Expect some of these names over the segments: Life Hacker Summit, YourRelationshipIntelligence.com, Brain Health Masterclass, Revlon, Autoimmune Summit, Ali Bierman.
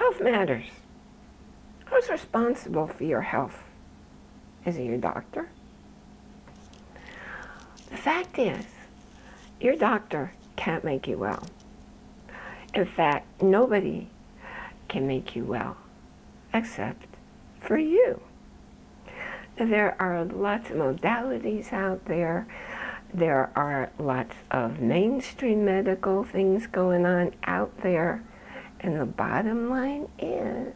Health matters. Who's responsible for your health? Is it your doctor? The fact is, your doctor can't make you well. In fact, nobody can make you well except for you. There are lots of modalities out there. There are lots of mainstream medical things going on out there. And the bottom line is,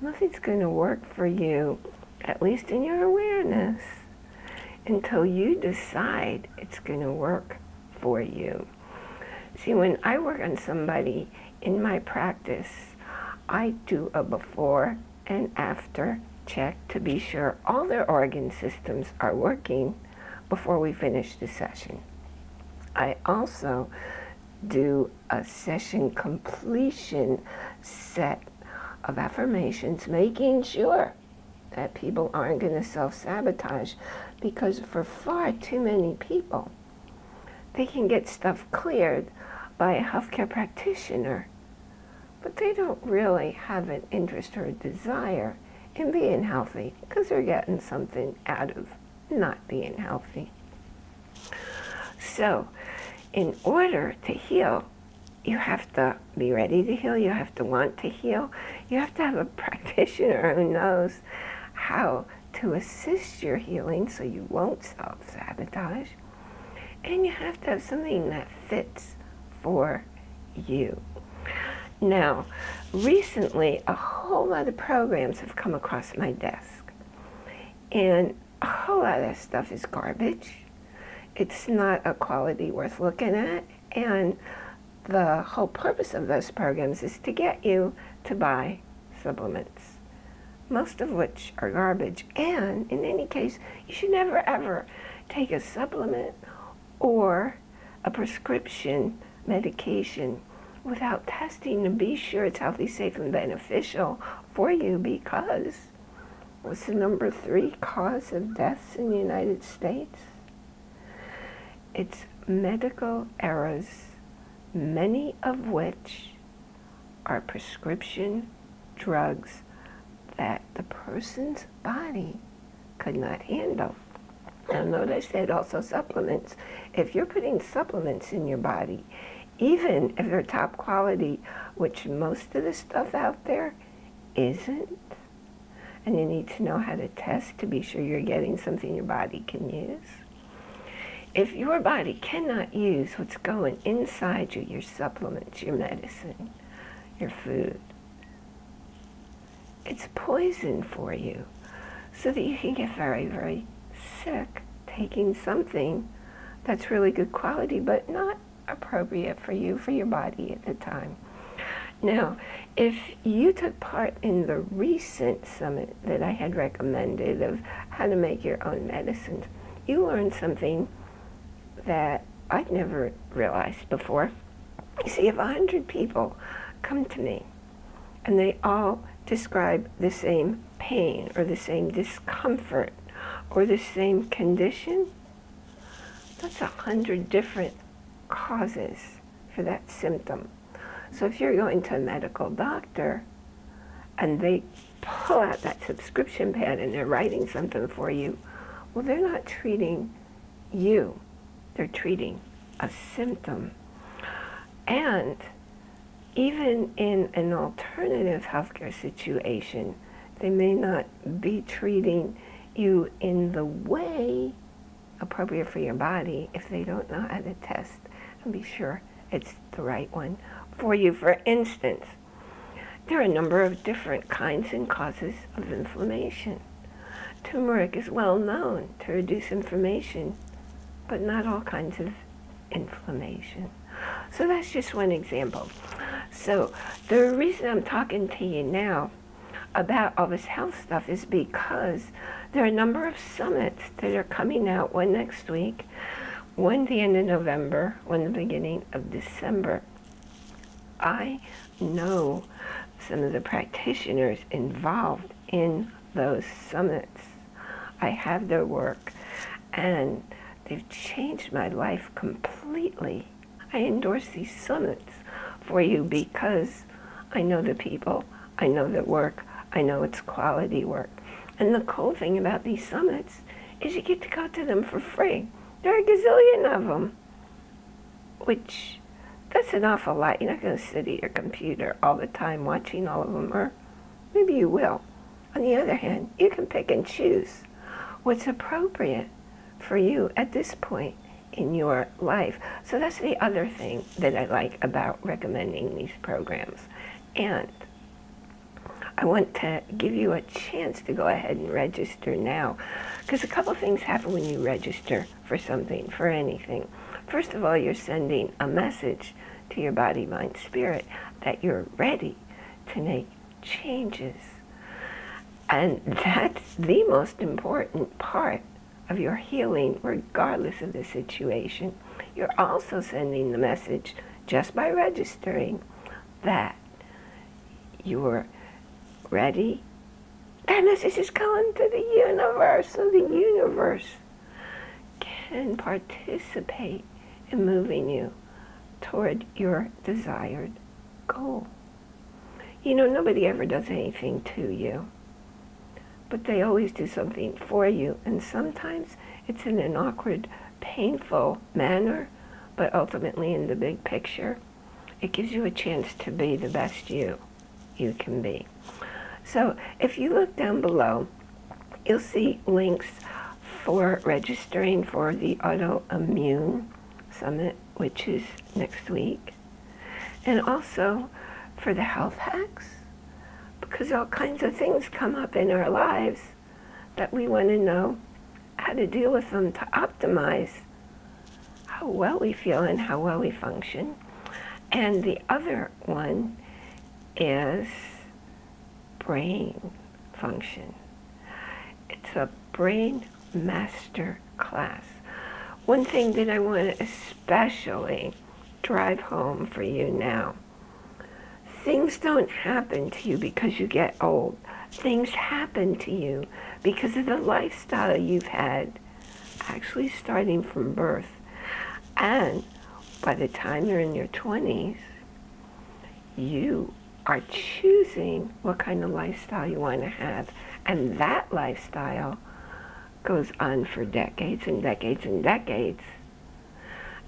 nothing's going to work for you, at least in your awareness, until you decide it's going to work for you. See, when I work on somebody in my practice, I do a before and after check to be sure all their organ systems are working before we finish the session. I also do a session completion set of affirmations, making sure that people aren't going to self-sabotage, because for far too many people, they can get stuff cleared by a healthcare practitioner, but they don't really have an interest or a desire in being healthy because they're getting something out of not being healthy. So, in order to heal, you have to be ready to heal, you have to want to heal, you have to have a practitioner who knows how to assist your healing so you won't self-sabotage, and you have to have something that fits for you. Now, recently, a whole lot of programs have come across my desk, and a whole lot of stuff is garbage. It's not a quality worth looking at, and the whole purpose of those programs is to get you to buy supplements, most of which are garbage. And in any case, you should never ever take a supplement or a prescription medication without testing to be sure it's healthy, safe, and beneficial for you, because what's the #3 cause of deaths in the United States? It's medical errors, many of which are prescription drugs that the person's body could not handle. Now notice that also supplements. If you're putting supplements in your body, even if they're top quality, which most of the stuff out there isn't, and you need to know how to test to be sure you're getting something your body can use. If your body cannot use what's going inside you, your supplements, your medicine, your food, it's poison for you, so that you can get very, very sick taking something that's really good quality but not appropriate for you, for your body at the time. Now, if you took part in the recent summit that I had recommended of how to make your own medicines, you learned something that I'd never realized before. You see, if 100 people come to me and they all describe the same pain or the same discomfort or the same condition, that's 100 different causes for that symptom. So if you're going to a medical doctor and they pull out that subscription pad and they're writing something for you, well, they're not treating you. They're treating a symptom. And even in an alternative healthcare situation, they may not be treating you in the way appropriate for your body if they don't know how to test and be sure it's the right one for you. For instance, there are a number of different kinds and causes of inflammation. Turmeric is well known to reduce inflammation, but not all kinds of inflammation. So that's just one example. So the reason I'm talking to you now about all this health stuff is because there are a number of summits that are coming out, one next week, one the end of November, one the beginning of December. I know some of the practitioners involved in those summits. I have their work, and they've changed my life completely. I endorse these summits for you because I know the people, I know the work, I know it's quality work. And the cool thing about these summits is you get to go to them for free. There are a gazillion of them, which that's an awful lot. You're not going to sit at your computer all the time watching all of them, or maybe you will. On the other hand, you can pick and choose what's appropriate for you at this point in your life. So that's the other thing that I like about recommending these programs. And I want to give you a chance to go ahead and register now, because a couple things happen when you register for something, for anything. First of all, you're sending a message to your body, mind, spirit that you're ready to make changes. And that's the most important part of your healing, regardless of the situation. You're also sending the message, just by registering, that you're ready. That message is going to the universe, so the universe can participate in moving you toward your desired goal. You know, nobody ever does anything to you, but they always do something for you, and sometimes it's in an awkward, painful manner, but ultimately in the big picture, it gives you a chance to be the best you can be. So if you look down below, you'll see links for registering for the Autoimmune Summit, which is next week, and also for the health hacks, because all kinds of things come up in our lives that we want to know how to deal with them to optimize how well we feel and how well we function. And the other one is brain function. It's a brain master class. One thing that I want to especially drive home for you now: things don't happen to you because you get old. Things happen to you because of the lifestyle you've had, actually starting from birth. And by the time you're in your 20s, you are choosing what kind of lifestyle you want to have. And that lifestyle goes on for decades and decades and decades.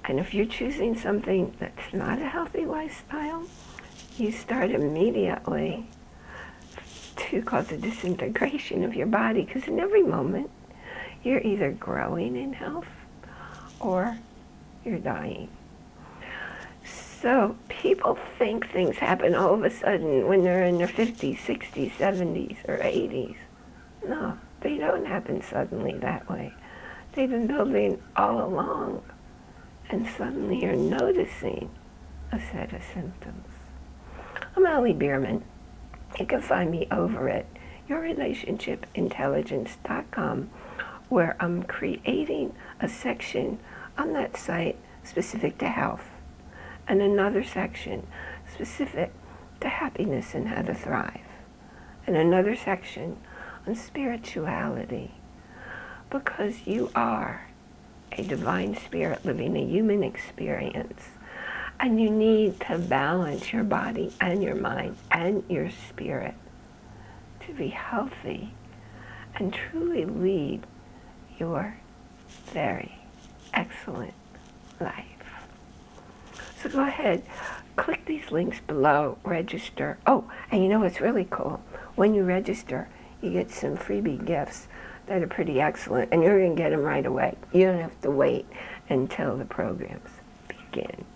And if you're choosing something that's not a healthy lifestyle, you start immediately to cause a disintegration of your body, because in every moment you're either growing in health or you're dying. So people think things happen all of a sudden when they're in their 50s, 60s, 70s, or 80s. No, they don't happen suddenly that way. They've been building all along, and suddenly you're noticing a set of symptoms. I'm Ali Bierman. You can find me over at YourRelationshipIntelligence.com, where I'm creating a section on that site specific to health, and another section specific to happiness and how to thrive, and another section on spirituality, because you are a divine spirit living a human experience. And you need to balance your body and your mind and your spirit to be healthy and truly lead your very excellent life. So go ahead, click these links below, register. Oh, and you know what's really cool? When you register, you get some freebie gifts that are pretty excellent, and you're going to get them right away. You don't have to wait until the programs begin.